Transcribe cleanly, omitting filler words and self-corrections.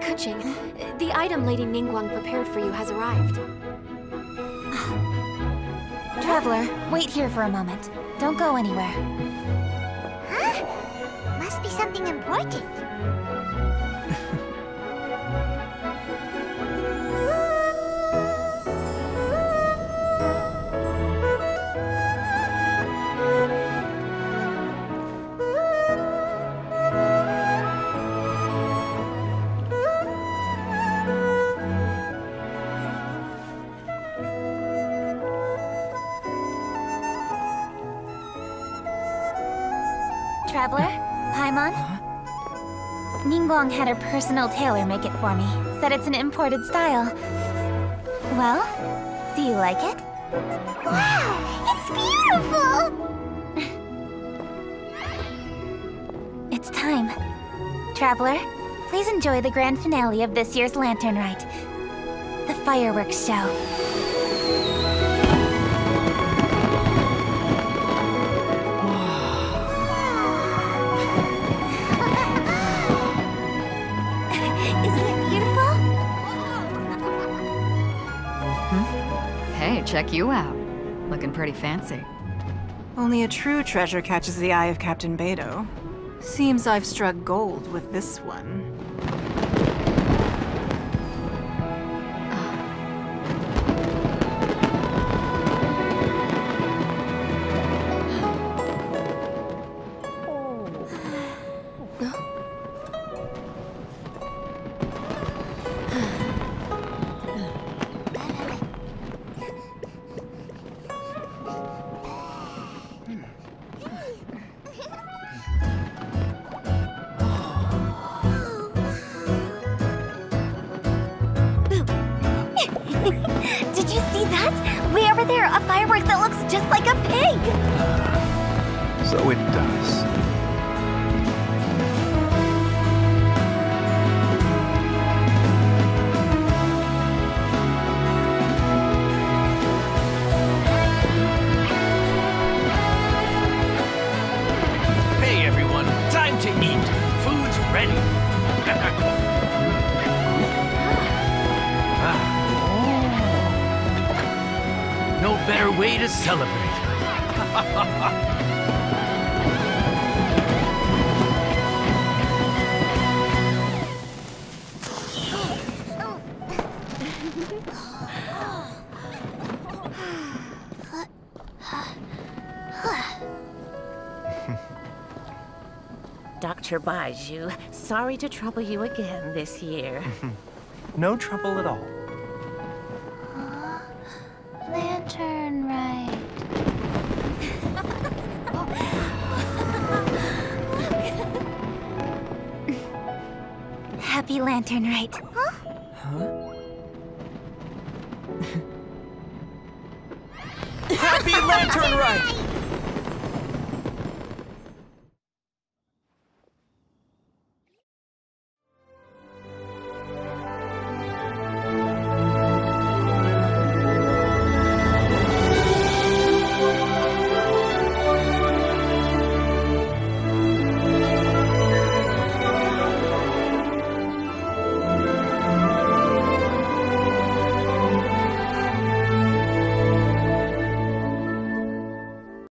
Kuching, the item Lady Ningguang prepared for you has arrived. Traveler, wait here for a moment. Don't go anywhere. Huh? Must be something important. Traveler? Paimon? Huh? Ningguang had her personal tailor make it for me. Said it's an imported style. Well, do you like it? Wow! It's beautiful! It's time. Traveler, please enjoy the grand finale of this year's Lantern Rite. The fireworks show. Check you out. Looking pretty fancy. Only a true treasure catches the eye of Captain Beidou. Seems I've struck gold with this one. Did you see that? Way over there, a firework that looks just like a pig! So it does. Hey everyone, time to eat. Food's ready. No better way to celebrate. Dr. Baiju, sorry to trouble you again this year. No trouble at all. Lantern Rite. Happy Lantern Rite. Huh? Huh? Happy Lantern Rite!